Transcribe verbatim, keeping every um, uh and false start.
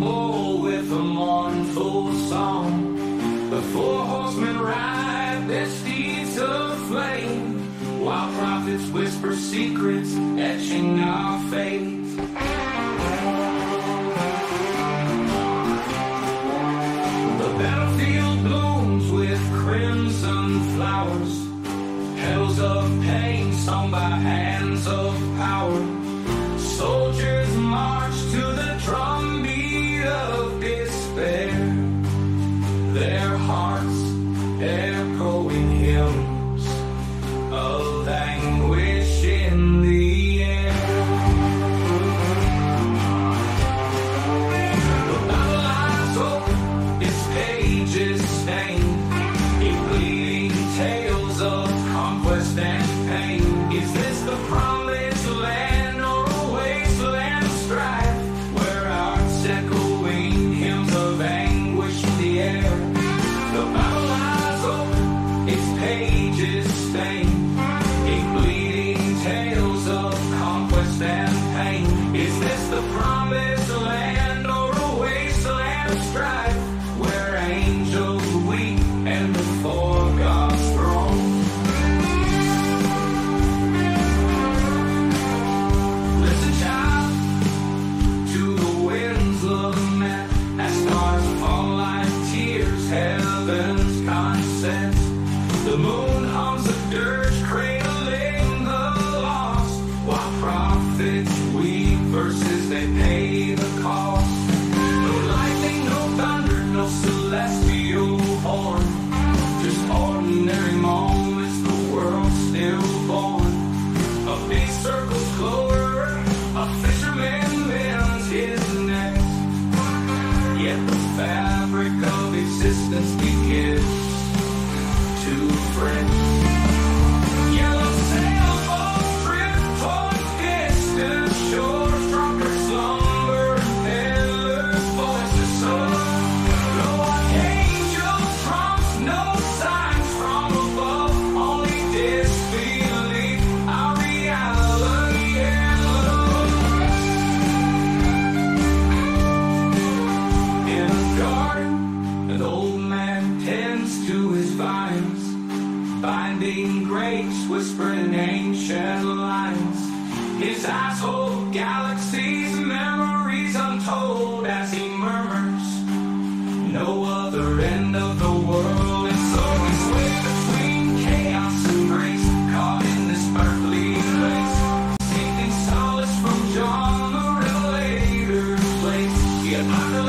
rumble with a mournful song. The four horsemen ride their steeds of flame, while prophets whisper secrets etching our fates. The battlefield blooms with crimson flowers, hells of pain sung by hands of power. Soldiers march to the drumbeat of despair, their hearts echoing hymns of anguish in the air. The battle lies open, its pages stained in bleeding tales of conquest and pain. Is this the promised land? The moon hums a dirge cradling the lost, while prophets weep verses they pay the cost. No lightning, no thunder, no celestial horn, just ordinary moments the world still born. A big circle's clover, a fisherman bends his neck, yet the fabric of existence begins. Friends. Yellow sailboats drift toward distant shores, drunken slumber and peddlers' voices soar. No archangel trumps, no signs from above, only disbelief, our reality alone. In a garden, an old man tends to his vines, binding grapes, whispering ancient lines. His eyes hold galaxies, memories untold, as he murmurs, no other end of the world. And so we sway between chaos and grace, caught in this earthly place, seeking solace from John the Revelator's place. Yet